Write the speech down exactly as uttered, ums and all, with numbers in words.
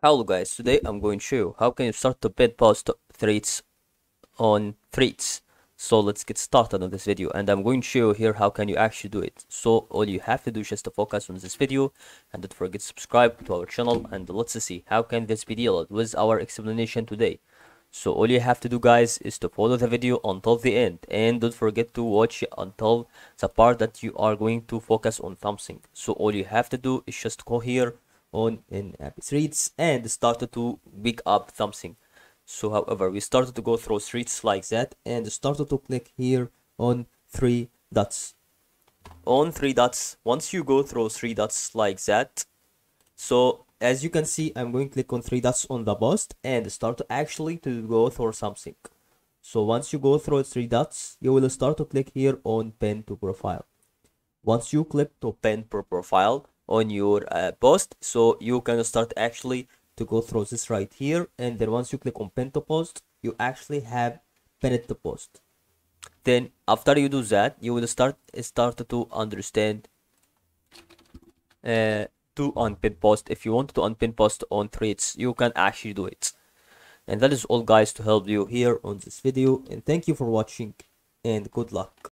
Hello guys, today I'm going to show you how can you start to build post threads on Threads. So let's get started on this video, and I'm going to show you here how can you actually do it. So all you have to do is just to focus on this video and don't forget to subscribe to our channel, and let's see how can this be dealt with our explanation today. So all you have to do guys is to follow the video until the end, and don't forget to watch until the part that you are going to focus on something. So all you have to do is just go here on in Threads and started to pick up something. So however, we started to go through Threads like that and started to click here on three dots on three dots once you go through three dots like that. So as you can see, I'm going to click on three dots on the post and start to actually to go through something. So once you go through three dots, you will start to click here on pin to profile. Once you click to pin to profile on your uh, post, so you can start actually to go through this right here, and then once you click on pin to post, you actually have pin it to post. Then after you do that, you will start start to understand uh, to unpin post. If you want to unpin post on Threads, you can actually do it. And that is all guys to help you here on this video, and thank you for watching and good luck.